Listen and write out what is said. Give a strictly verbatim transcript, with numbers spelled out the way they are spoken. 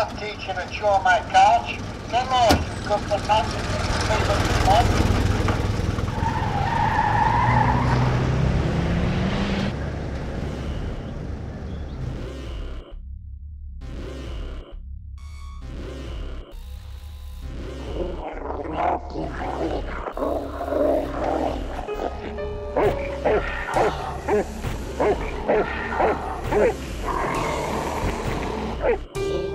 math teacher at Shawmay College. Ten lawyers who come from maths and people who